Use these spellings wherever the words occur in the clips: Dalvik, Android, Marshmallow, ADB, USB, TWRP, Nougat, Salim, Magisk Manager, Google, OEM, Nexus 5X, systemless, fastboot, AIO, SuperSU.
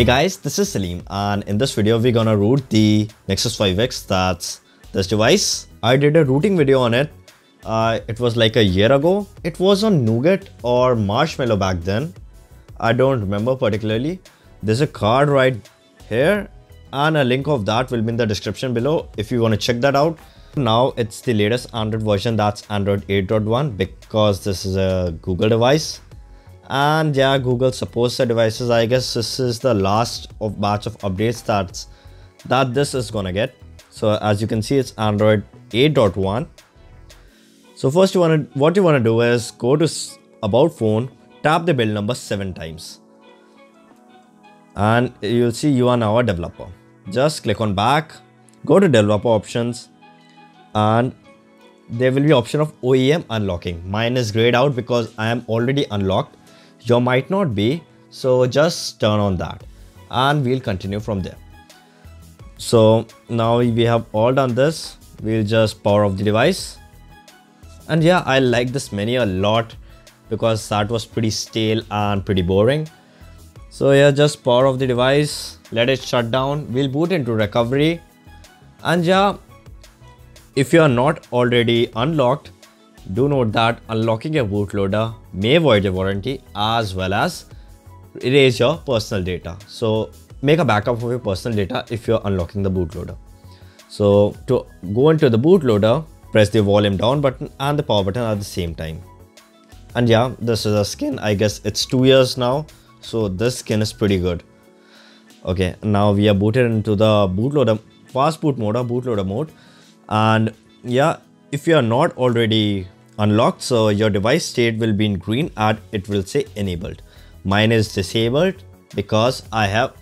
Hey guys, this is Salim, and in this video we're gonna root the Nexus 5X, that's this device. I did a rooting video on it. It was like a year ago. It was on Nougat or Marshmallow back then. I don't remember particularly. There's a card right here and a link of that will be in the description below if you want to check that out. Now it's the latest Android version, that's Android 8.1, because this is a Google device. And yeah, Google supports the devices. I guess this is the last of batch of updates that this is gonna get. So as you can see, it's Android 8.1. So first, what you wanna do is go to About Phone, tap the build number 7 times, and you'll see you are now a developer. Just click on back, go to developer options, and there will be option of OEM unlocking. Mine is grayed out because I am already unlocked. Your might not be, so just turn on that and we'll continue from there. So now we have all done this, we'll just power off the device. And yeah, I like this menu a lot because that was pretty stale and pretty boring. So yeah, just power off the device, let it shut down, we'll boot into recovery. And yeah, if you are not already unlocked, do note that unlocking a bootloader may void your warranty as well as erase your personal data. So make a backup of your personal data if you're unlocking the bootloader. So to go into the bootloader, press the volume down button and the power button at the same time. And yeah, this is a skin. I guess it's 2 years now, so this skin is pretty good. Okay, now we are booted into the bootloader, fastboot mode or bootloader mode. And yeah, if you are not already unlocked, so your device state will be in green and it will say enabled. Mine is disabled because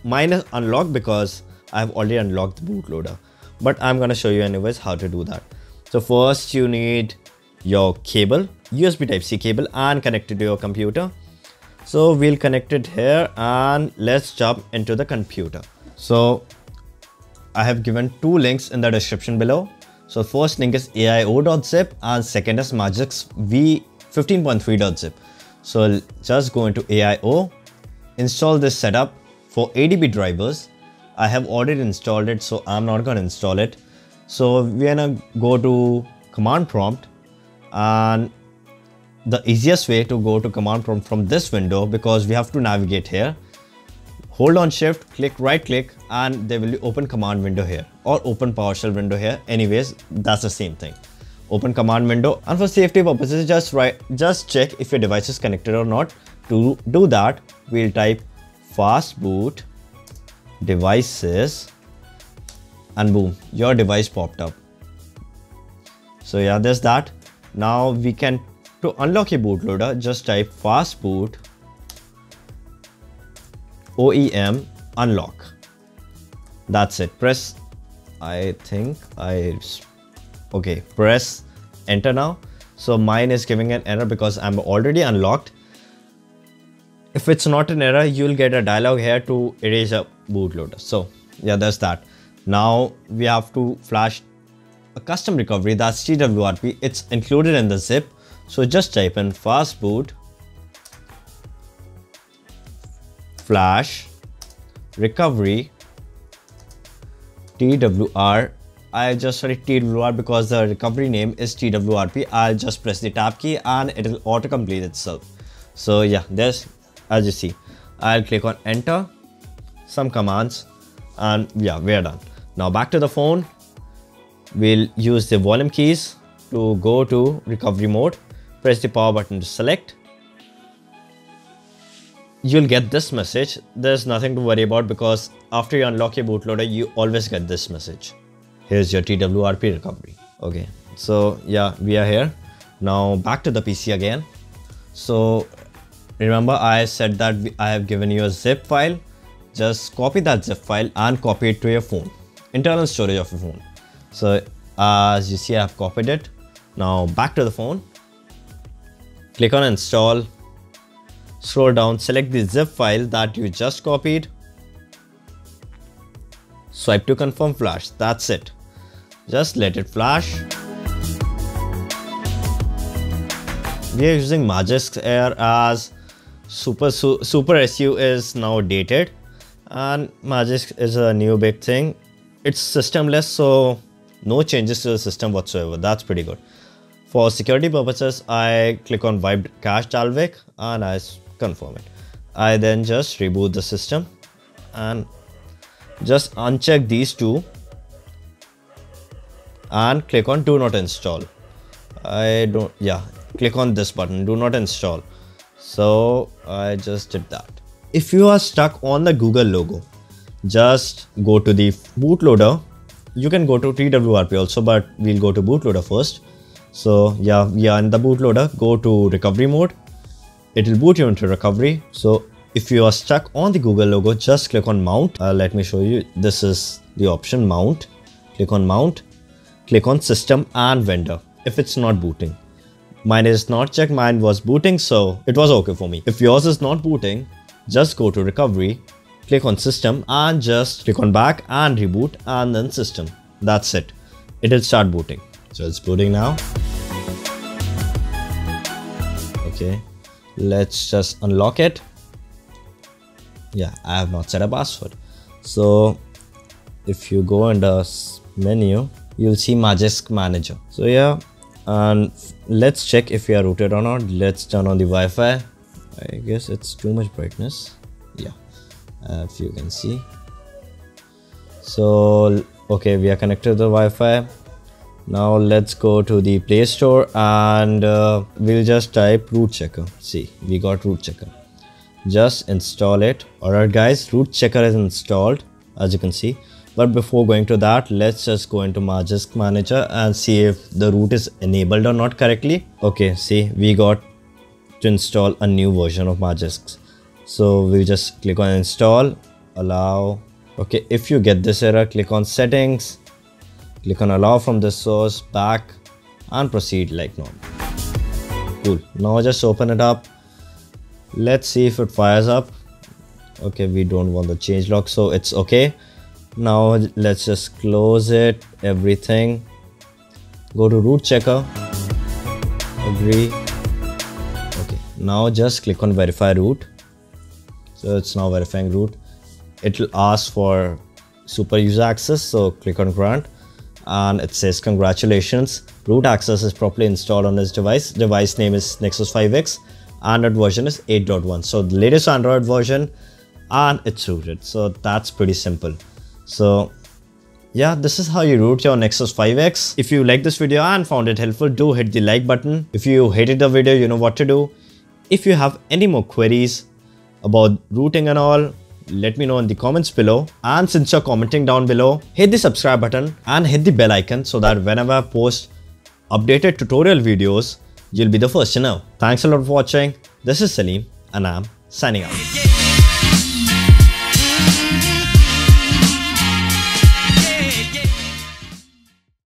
mine is unlocked because I have already unlocked the bootloader, but I'm gonna show you anyways how to do that. So first you need your cable, USB Type-C cable, and connect it to your computer. So we'll connect it here and let's jump into the computer. So I have given 2 links in the description below. So first link is AIO.zip and second is Magisk v15.3.zip. So just go into AIO, install this setup for ADB drivers. I have already installed it, so I'm not gonna install it. So we're gonna go to command prompt, and the easiest way to go to command prompt from this window, because we have to navigate here, hold on shift, click right click, and there will be open command window here or open PowerShell window here. Anyways, that's the same thing. Open command window, and for safety purposes, just check if your device is connected or not. To do that, we'll type fastboot devices and boom, your device popped up. So yeah, there's that. Now we can, to unlock your bootloader, just type fastboot OEM unlock. That's it. Press, okay, press enter now. So mine is giving an error because I'm already unlocked. If it's not an error, you'll get a dialog here to erase a bootloader. So yeah, there's that. Now we have to flash a custom recovery, that's TWRP. It's included in the zip. So just type in fastboot flash recovery TWR. I just read TWR because the recovery name is TWRP. I'll just press the tab key and it will auto complete itself. So yeah, there's, as you see, I'll click on enter, some commands, and yeah, we're done. Now back to the phone, we'll use the volume keys to go to recovery mode, press the power button to select. You'll get this message. There's nothing to worry about because after you unlock your bootloader, you always get this message. Here's your TWRP recovery. Okay, so yeah, we are here. Now back to the PC again. So remember I said that I have given you a zip file. Just copy that zip file and copy it to your phone, internal storage of your phone. So as you see, I have copied it. Now back to the phone, click on install. Scroll down, select the zip file that you just copied. Swipe to confirm flash. That's it. Just let it flash. We are using Magisk Air as SuperSU is now dated, And Magisk is a new big thing. It's systemless, so no changes to the system whatsoever. That's pretty good. For security purposes, I click on wiped cache dalvik and I confirm it. I then just reboot the system and just uncheck these two and click on do not install. Click on this button, do not install. So I just did that. If you are stuck on the Google logo, just go to the bootloader. You can go to TWRP also, but we'll go to bootloader first. So yeah, we are in the bootloader. Go to recovery mode. It will boot you into recovery. So if you are stuck on the Google logo, just click on mount. Let me show you. This is the option mount. Click on mount. Click on system and vendor if it's not booting. Mine is not checked. Mine was booting, so it was okay for me. If yours is not booting, just go to recovery, click on system and just click on back and reboot and then system. That's it. It will start booting. So it's booting now. Okay, let's just unlock it. Yeah, I have not set a password. So if you go under menu, you'll see Magisk Manager. So yeah, and let's check if we are rooted or not. Let's turn on the Wi-Fi. I guess it's too much brightness. Yeah, if you can see. So okay, we are connected to the Wi-Fi. Now let's go to the Play Store and we'll just type root checker. See, we got root checker. Just install it. Alright guys, root checker is installed, as you can see. But before going to that, let's just go into Magisk Manager and see if the root is enabled or not correctly. Okay, see, we got to install a new version of Magisk. So we'll just click on install, allow. Okay, if you get this error, click on settings, click on allow from this source, back and proceed like normal. Cool, now just open it up. Let's see if it fires up. Okay, we don't want the changelog, so it's okay. Now let's just close it, everything. Go to root checker, agree. Now just click on verify root. So it's now verifying root. It will ask for super user access, so click on grant and it says congratulations, root access is properly installed on this device. Device name is Nexus 5X, Android version is 8.1, so the latest Android version, and it's rooted. So that's pretty simple. So yeah, this is how you root your Nexus 5X. If you like this video and found it helpful, do hit the like button. If you hated the video, you know what to do. If you have any more queries about rooting and all, let me know in the comments below. And since you're commenting down below, hit the subscribe button and hit the bell icon so that whenever I post updated tutorial videos, you'll be the first to know. Thanks a lot for watching. This is Salim and I'm signing out.